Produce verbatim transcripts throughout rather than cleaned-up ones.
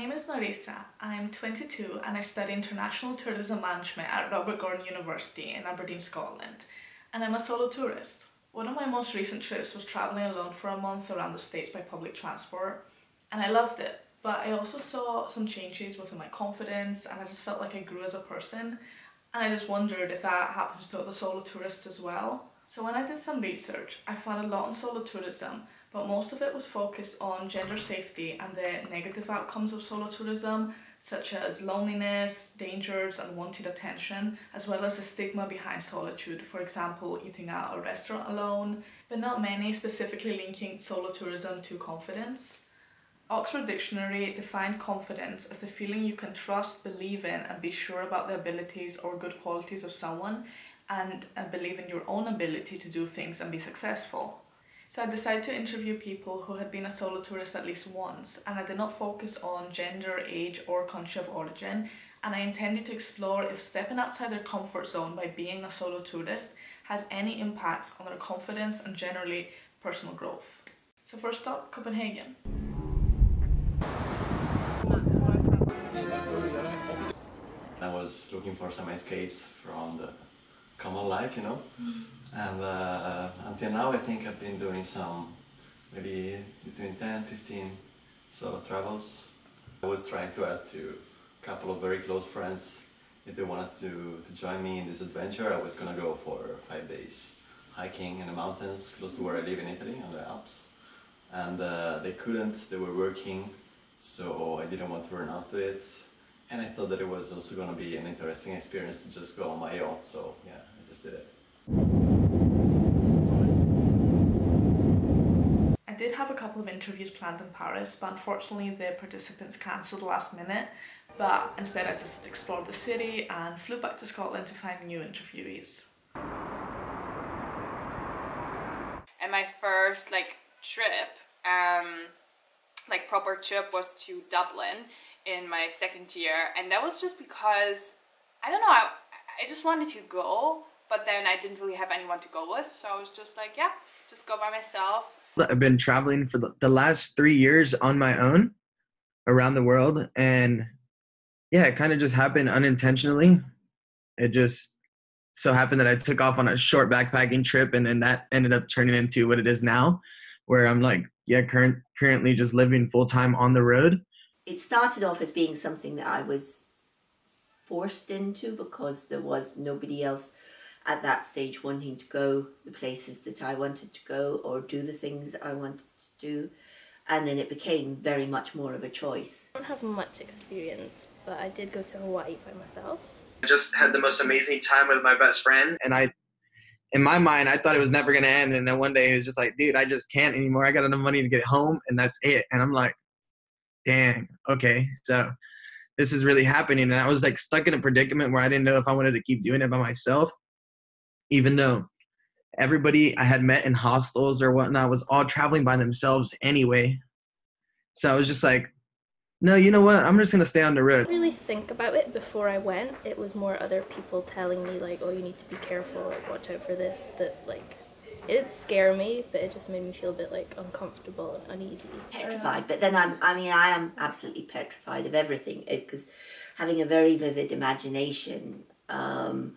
name is Marisa, I'm twenty-two and I study international tourism management at Robert Gordon University in Aberdeen, Scotland, and I'm a solo tourist. One of my most recent trips was travelling alone for a month around the States by public transport, and I loved it, but I also saw some changes within my confidence and I just felt like I grew as a person, and I just wondered if that happens to other solo tourists as well. So when I did some research, I found a lot on solo tourism, but most of it was focused on gender safety and the negative outcomes of solo tourism, such as loneliness, dangers, unwanted attention, as well as the stigma behind solitude, for example, eating at a restaurant alone, but not many specifically linking solo tourism to confidence. Oxford Dictionary defined confidence as the feeling you can trust, believe in, and be sure about the abilities or good qualities of someone, and believe in your own ability to do things and be successful. So I decided to interview people who had been a solo tourist at least once, and I did not focus on gender, age or country of origin, and I intended to explore if stepping outside their comfort zone by being a solo tourist has any impacts on their confidence and generally personal growth. So first up, Copenhagen. I was looking for some escapes from the common life, you know. And uh, until now I think I've been doing some, maybe between ten, fifteen solo travels. I was trying to ask to a couple of very close friends if they wanted to, to join me in this adventure. I was gonna go for five days hiking in the mountains close to where I live in Italy, on the Alps. And uh, they couldn't, they were working, so I didn't want to run after it. And I thought that it was also gonna be an interesting experience to just go on my own, so yeah, I just did it. I did have a couple of interviews planned in Paris, but unfortunately the participants cancelled last minute, but instead I just explored the city and flew back to Scotland to find new interviewees. And my first like trip, um, like proper trip, was to Dublin in my second year, and that was just because, I don't know, I, I just wanted to go, but then I didn't really have anyone to go with, so I was just like, yeah, just go by myself. I've been traveling for the last three years on my own around the world, and yeah, it kind of just happened unintentionally. It just so happened that I took off on a short backpacking trip, and then that ended up turning into what it is now, where I'm like, yeah, current, currently just living full-time on the road. It started off as being something that I was forced into because there was nobody else at that stage wanting to go the places that I wanted to go or do the things that I wanted to do, and then it became very much more of a choice. I don't have much experience, but I did go to Hawaii by myself. I just had the most amazing time with my best friend, and I, in my mind, I thought it was never going to end, and then one day it was just like, dude, I just can't anymore. I got enough money to get home, and that's it. And I'm like, dang, okay, so this is really happening. And I was like stuck in a predicament where I didn't know if I wanted to keep doing it by myself, even though everybody I had met in hostels or whatnot was all traveling by themselves anyway. So I was just like, no, you know what? I'm just going to stay on the road. I didn't really think about it before I went. It was more other people telling me, like, oh, you need to be careful, like, watch out for this, that, like, it didn't scare me, but it just made me feel a bit, like, uncomfortable and uneasy. Petrified, but then I'm, I mean, I am absolutely petrified of everything, because having a very vivid imagination, um...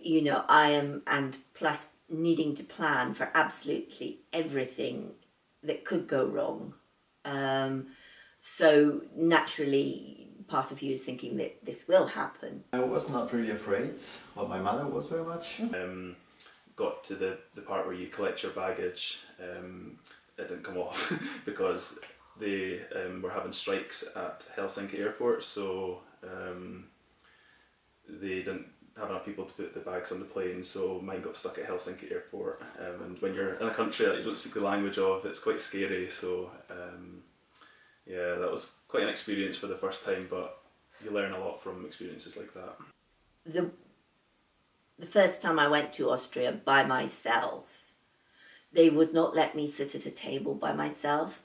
you know, I am, and plus needing to plan for absolutely everything that could go wrong. Um, so naturally, part of you is thinking that this will happen. I was not really afraid, but my mother was very much. Um, got to the, the part where you collect your baggage, um, it didn't come off because they um, were having strikes at Helsinki Airport, so um, they didn't have enough people to put the bags on the plane, so mine got stuck at Helsinki Airport. Um, and when you're in a country that you don't speak the language of, it's quite scary. So um, yeah, that was quite an experience for the first time, but you learn a lot from experiences like that. The, the first time I went to Austria by myself, they would not let me sit at a table by myself.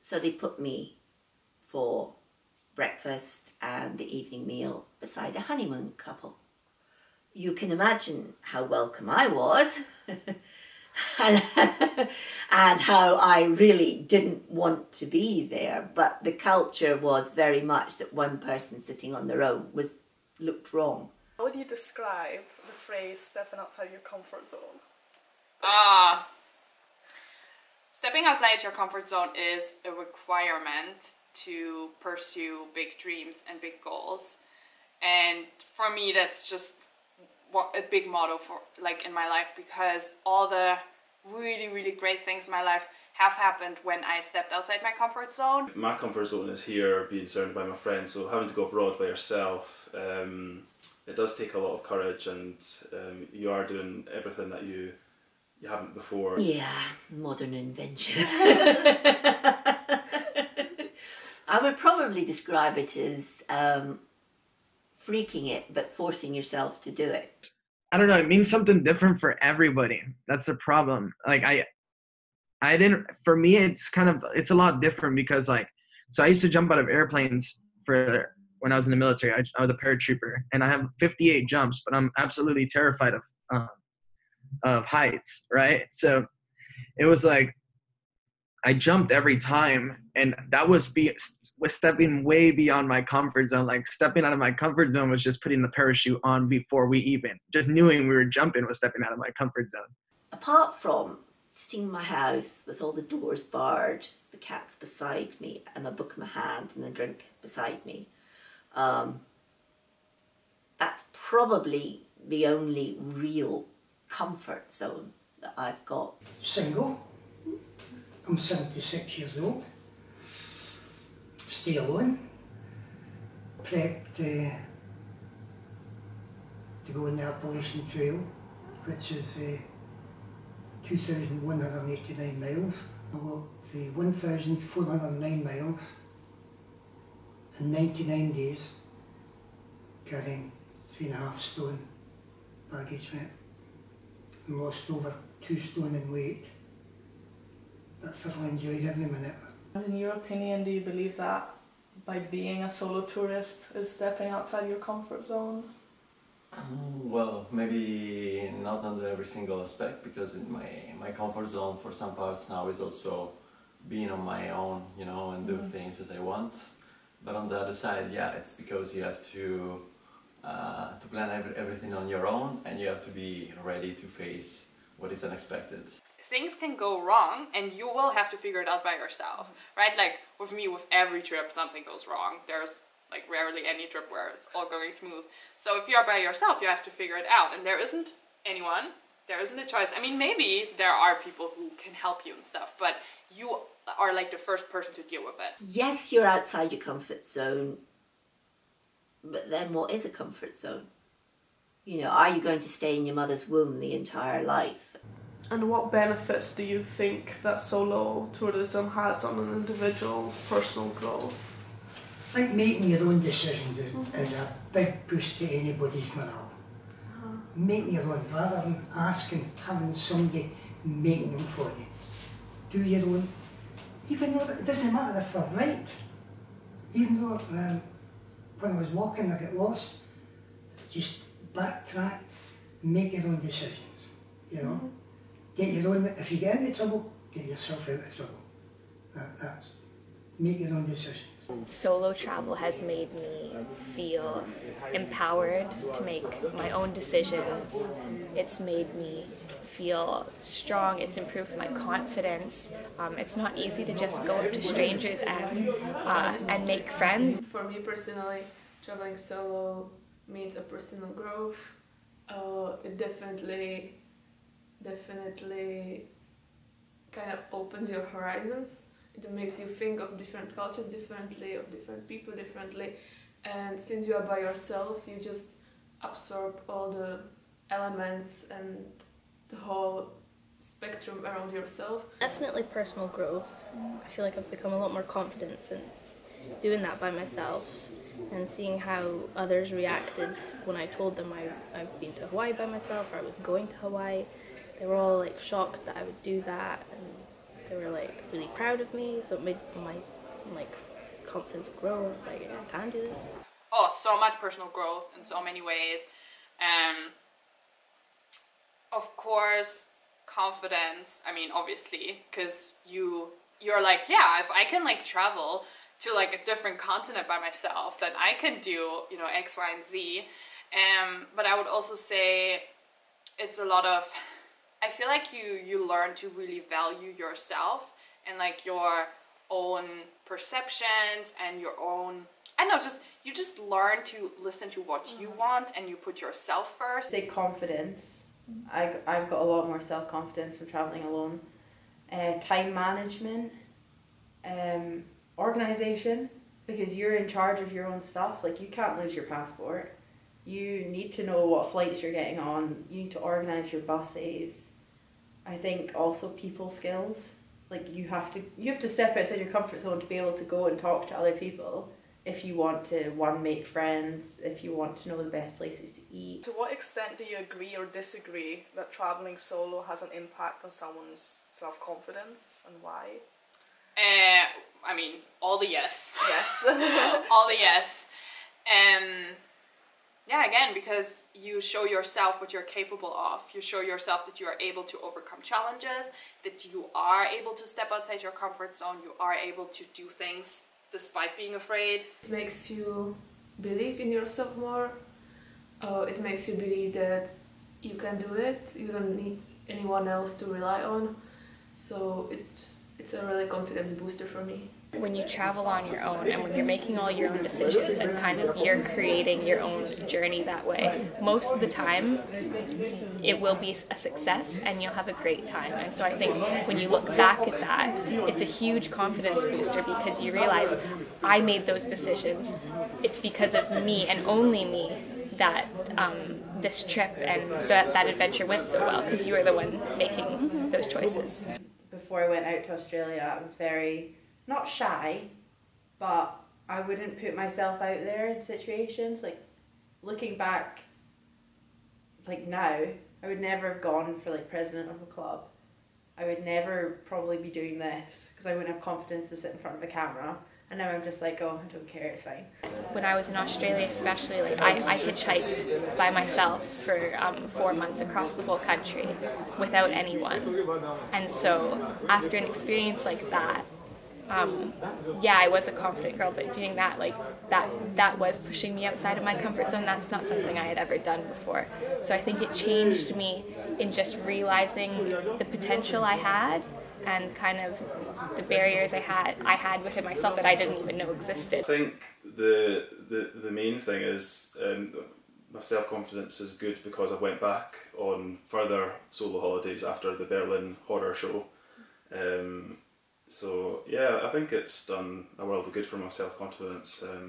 So they put me for breakfast and the evening meal beside a honeymoon couple. You can imagine how welcome I was and how I really didn't want to be there. But the culture was very much that one person sitting on their own was looked wrong. How would you describe the phrase stepping outside your comfort zone? Ah, uh, stepping outside your comfort zone is a requirement to pursue big dreams and big goals. And for me, that's just what a big motto for like in my life, because all the really, really great things in my life have happened when I stepped outside my comfort zone. My comfort zone is here, being surrounded by my friends, so having to go abroad by yourself, um, it does take a lot of courage, and um, you are doing everything that you, you haven't before. Yeah, modern invention. I would probably describe it as um, freaking it, but forcing yourself to do it. I don't know, it means something different for everybody. That's the problem. Like I, I didn't, for me, it's kind of, it's a lot different because like, so I used to jump out of airplanes for when I was in the military. I, I was a paratrooper, and I have fifty-eight jumps, but I'm absolutely terrified of, um, of heights. Right. So it was like, I jumped every time, and that was be was stepping way beyond my comfort zone. Like stepping out of my comfort zone was just putting the parachute on before we even, just knowing we were jumping was stepping out of my comfort zone. Apart from sitting in my house with all the doors barred, the cat's beside me, and my book in my hand and a drink beside me, um, that's probably the only real comfort zone that I've got. Single. I'm seventy-six years old, stay alone, prepped uh, to go on the Appalachian Trail, which is uh, two thousand one hundred eighty-nine miles. I walked uh, one thousand four hundred nine miles in ninety-nine days, carrying three and a half stone baggage weight, and lost over two stone in weight. I certainly enjoyed every minute. In your opinion, do you believe that by being a solo tourist is stepping outside your comfort zone? Um, well, maybe not under every single aspect, because in my, my comfort zone for some parts now is also being on my own, you know, and doing mm-hmm. things as I want. But on the other side, yeah, it's because you have to, uh, to plan every, everything on your own, and you have to be ready to face what is unexpected. Things can go wrong, and you will have to figure it out by yourself, right? Like with me, with every trip, something goes wrong. There's like rarely any trip where it's all going smooth. So if you're by yourself, you have to figure it out, and there isn't anyone, there isn't a choice. I mean, maybe there are people who can help you and stuff, but you are like the first person to deal with it. Yes, you're outside your comfort zone, but then what is a comfort zone? You know, are you going to stay in your mother's womb the entire life? And what benefits do you think that solo tourism has on an individual's personal growth? I think making your own decisions is, mm-hmm. is a big push to anybody's morale. Uh-huh. Making your own, rather than asking, having somebody making them for you. Do your own, even though it doesn't matter if they're right. Even though um, when I was walking I got lost, just backtrack, make your own decisions, you know? Mm-hmm. Get your own, if you get into trouble, get yourself out of trouble. That, that's, make your own decisions. Solo travel has made me feel empowered to make my own decisions. It's made me feel strong. It's improved my confidence. Um, it's not easy to just go up to strangers and, uh, and make friends. For me personally, traveling solo means a personal growth. Uh, it definitely definitely kind of opens your horizons. It makes you think of different cultures differently, of different people differently, and since you are by yourself, you just absorb all the elements and the whole spectrum around yourself. Definitely personal growth. I feel like I've become a lot more confident since doing that by myself, and seeing how others reacted when I told them I, I've been to Hawaii by myself, or I was going to Hawaii. They were all like shocked that I would do that, and they were like really proud of me, so it made my like confidence grow. I was like, yeah, I can do this. Oh, so much personal growth in so many ways. Um, of course, confidence. I mean, obviously, because you you're like, yeah, if I can like travel to like a different continent by myself, then I can do, you know, X, Y, and Z. Um, but I would also say it's a lot of, I feel like you you learn to really value yourself and like your own perceptions and your own, I don't know, just you just learn to listen to what you want and you put yourself first. Say confidence. I, I've got a lot more self-confidence from traveling alone. Uh, time management, um, organization, because you're in charge of your own stuff. Like, you can't lose your passport. You need to know what flights you're getting on. You need to organize your buses. I think also people skills. Like, you have to you have to step outside your comfort zone to be able to go and talk to other people if you want to, one, make friends, if you want to know the best places to eat. To what extent do you agree or disagree that traveling solo has an impact on someone's self-confidence, and why? Uh, I mean, all the yes. Yes. All the yes. Um, yeah, again, because you show yourself what you're capable of. You show yourself that you are able to overcome challenges, that you are able to step outside your comfort zone, you are able to do things despite being afraid. It makes you believe in yourself more. Uh, it makes you believe that you can do it. You don't need anyone else to rely on. So it's, it's a really confidence booster for me. When you travel on your own and when you're making all your own decisions and kind of you're creating your own journey that way, most of the time it will be a success and you'll have a great time. And so I think when you look back at that, it's a huge confidence booster because you realize I made those decisions. It's because of me and only me that um, this trip and that, that adventure went so well, because you were the one making those choices. Before I went out to Australia, I was very... not shy, but I wouldn't put myself out there in situations. Like, looking back, like now, I would never have gone for like president of a club. I would never probably be doing this because I wouldn't have confidence to sit in front of a camera. And now I'm just like, oh, I don't care, it's fine. When I was in Australia especially, like I, I hitchhiked by myself for um, four months across the whole country without anyone. And so after an experience like that, Um, yeah, I was a confident girl, but doing that, like, that that was pushing me outside of my comfort zone. That's not something I had ever done before. So I think it changed me in just realizing the potential I had and kind of the barriers I had I had within myself that I didn't even know existed. I think the the, the main thing is um, my self-confidence is good because I went back on further solo holidays after the Berlin horror show. Um, So yeah, I think it's done a world of good for my self-confidence, um,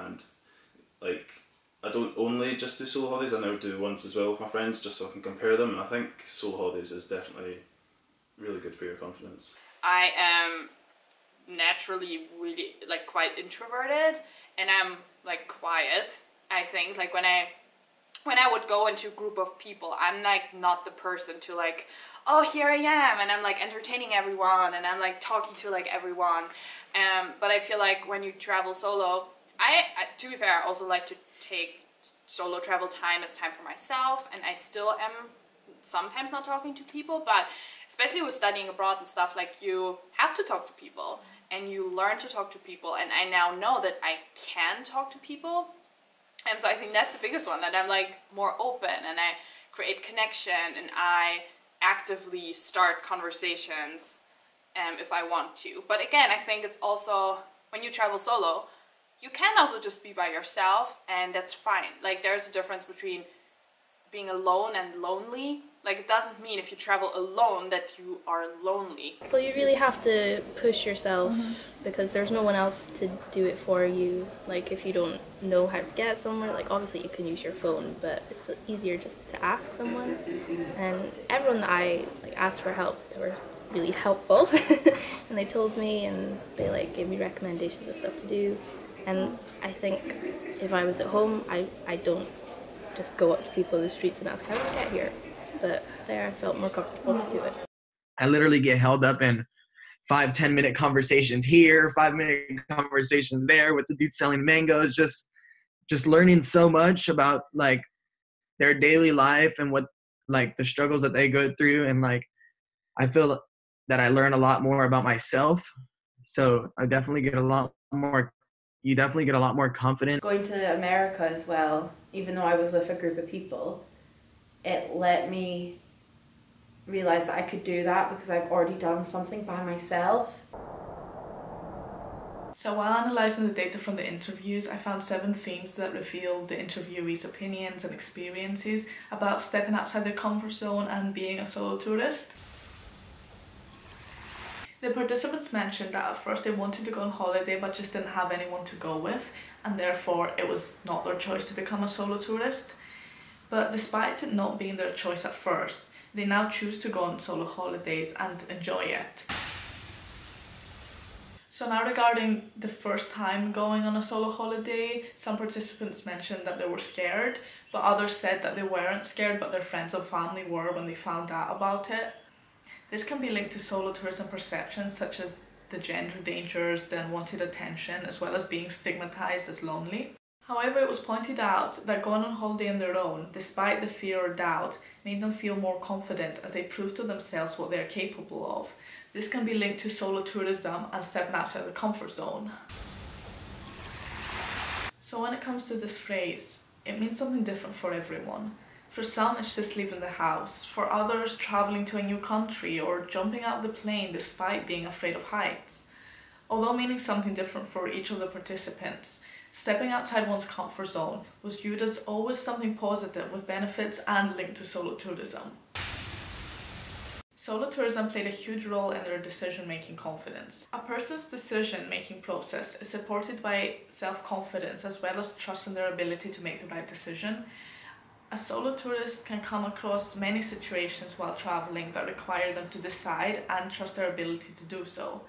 and like I don't only just do solo holidays, I now do ones as well with my friends just so I can compare them, and I think solo holidays is definitely really good for your confidence. I am naturally really like quite introverted, and I'm like quiet, I think. Like when I when I would go into a group of people, I'm like not the person to like, oh, here I am, and I'm like entertaining everyone, and I'm like talking to like everyone. Um, but I feel like when you travel solo, I, I, to be fair, I also like to take solo travel time as time for myself, and I still am sometimes not talking to people, but especially with studying abroad and stuff, like you have to talk to people, and you learn to talk to people, and I now know that I can talk to people. And so I think that's the biggest one, that I'm like more open, and I create connection, and I actively start conversations um, if I want to. But again, I think it's also, when you travel solo, you can also just be by yourself, and that's fine. Like, there's a difference between being alone and lonely. Like, it doesn't mean if you travel alone that you are lonely. Well, you really have to push yourself because there's no one else to do it for you. Like, if you don't know how to get somewhere, like, obviously you can use your phone, but it's easier just to ask someone. And everyone that I like asked for help, they were really helpful. And they told me, and they like gave me recommendations of stuff to do. And I think if I was at home, I, I don't just go up to people in the streets and ask how do I get here. But there I felt more comfortable to do it. I literally get held up in five, ten minute conversations here, five minute conversations there with the dude selling mangoes, just just learning so much about like their daily life and what like the struggles that they go through, and like I feel that I learn a lot more about myself. So I definitely get a lot more, you definitely get a lot more confident. Going to America as well, even though I was with a group of people, it let me realize that I could do that because I've already done something by myself. So while analysing the data from the interviews, I found seven themes that revealed the interviewees' opinions and experiences about stepping outside their comfort zone and being a solo tourist. The participants mentioned that at first they wanted to go on holiday but just didn't have anyone to go with, and therefore it was not their choice to become a solo tourist. But despite it not being their choice at first, they now choose to go on solo holidays and enjoy it. So now regarding the first time going on a solo holiday, some participants mentioned that they were scared, but others said that they weren't scared, but their friends and family were when they found out about it. This can be linked to solo tourism perceptions such as the gender dangers, the unwanted attention, as well as being stigmatized as lonely. However, it was pointed out that going on holiday on their own, despite the fear or doubt, made them feel more confident as they proved to themselves what they are capable of. This can be linked to solo tourism and stepping outside the comfort zone. So when it comes to this phrase, it means something different for everyone. For some, it's just leaving the house. For others, traveling to a new country or jumping out of the plane despite being afraid of heights. Although meaning something different for each of the participants, stepping outside one's comfort zone was viewed as always something positive with benefits and linked to solo tourism. Solo tourism played a huge role in their decision-making confidence. A person's decision-making process is supported by self-confidence as well as trust in their ability to make the right decision. A solo tourist can come across many situations while traveling that require them to decide and trust their ability to do so.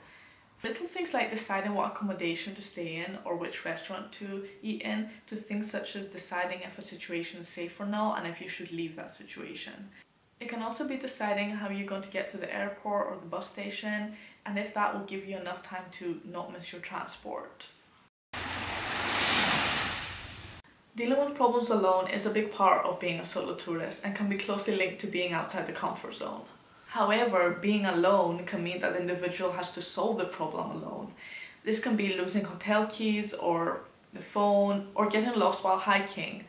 Little things like deciding what accommodation to stay in or which restaurant to eat in, to things such as deciding if a situation is safe or not and if you should leave that situation. It can also be deciding how you're going to get to the airport or the bus station and if that will give you enough time to not miss your transport. Dealing with problems alone is a big part of being a solo tourist and can be closely linked to being outside the comfort zone. However, being alone can mean that the individual has to solve the problem alone. This can be losing hotel keys or the phone or getting lost while hiking.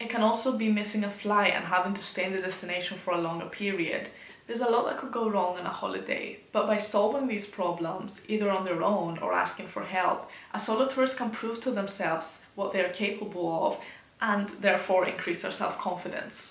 It can also be missing a flight and having to stay in the destination for a longer period. There's a lot that could go wrong on a holiday, but by solving these problems, either on their own or asking for help, a solo tourist can prove to themselves what they are capable of and therefore increase their self-confidence.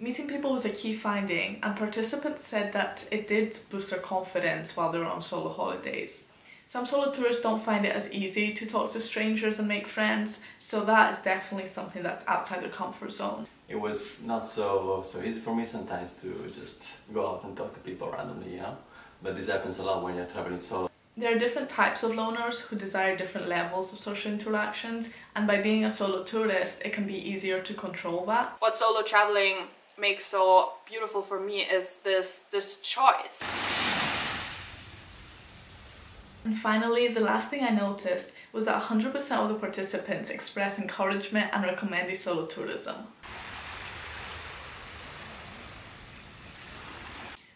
Meeting people was a key finding, and participants said that it did boost their confidence while they were on solo holidays. Some solo tourists don't find it as easy to talk to strangers and make friends, so that is definitely something that's outside their comfort zone. It was not so so easy for me sometimes to just go out and talk to people randomly, you know? But this happens a lot when you're traveling solo. There are different types of loners who desire different levels of social interactions, and by being a solo tourist, it can be easier to control that. What solo traveling makes so beautiful for me is this this choice. And finally, the last thing I noticed was that one hundred percent of the participants expressed encouragement and recommended solo tourism.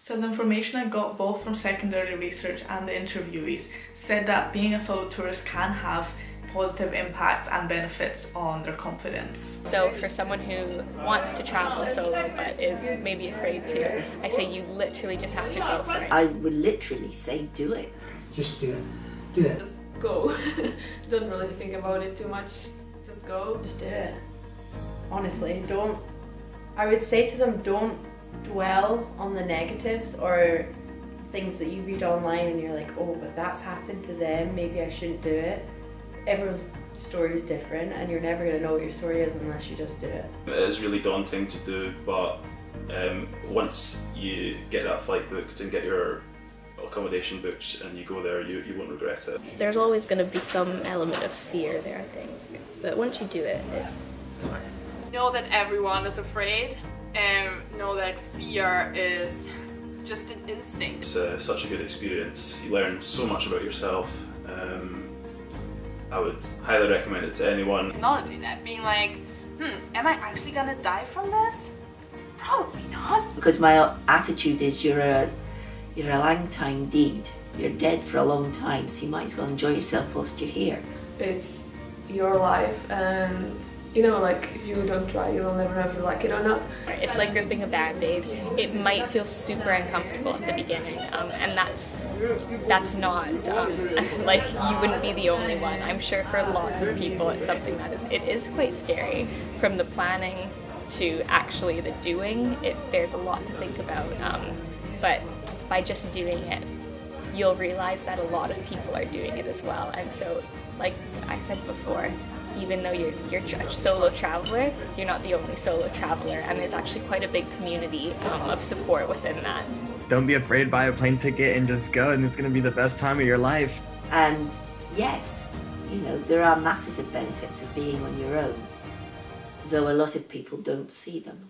So the information I got both from secondary research and the interviewees said that being a solo tourist can have positive impacts and benefits on their confidence. So for someone who wants to travel solo but is maybe afraid to, I say you literally just have to go for it. I would literally say do it. Just do it. Do it. Just go. Don't really think about it too much. Just go. Just do it. Honestly, don't... I would say to them, don't dwell on the negatives or things that you read online and you're like, oh, but that's happened to them, maybe I shouldn't do it. Everyone's story is different and you're never going to know what your story is unless you just do it. It is really daunting to do, but um, once you get that flight booked and get your accommodation booked and you go there, you, you won't regret it. There's always going to be some element of fear there, I think, but once you do it, it's fine. Know that everyone is afraid and know that fear is just an instinct. It's uh, such a good experience. You learn so much about yourself. Um, I would highly recommend it to anyone. Acknowledging that, being like, hmm, am I actually gonna die from this? Probably not. Because my attitude is you're a, you're a lang time dead. You're dead for a long time, so you might as well enjoy yourself whilst you're here. It's your life, and you know, like, if you don't try, you will never know if you like it or not. It's like ripping a band-aid. It might feel super uncomfortable at the beginning, um, and that's that's not, um, like, you wouldn't be the only one. I'm sure for lots of people it's something that is, it is quite scary. From the planning to actually the doing, it, there's a lot to think about, um, but by just doing it, you'll realize that a lot of people are doing it as well. And so, like I said before, even though you're, you're a solo traveler, you're not the only solo traveler, and there's actually quite a big community um, of support within that. Don't be afraid, buy a plane ticket and just go, and it's going to be the best time of your life. And yes, you know, there are masses of benefits of being on your own, though a lot of people don't see them.